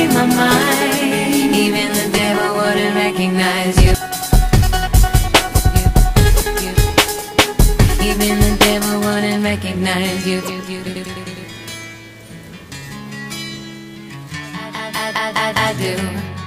in my mind. Even the devil wouldn't recognize you. Even the devil wouldn't recognize you. I do.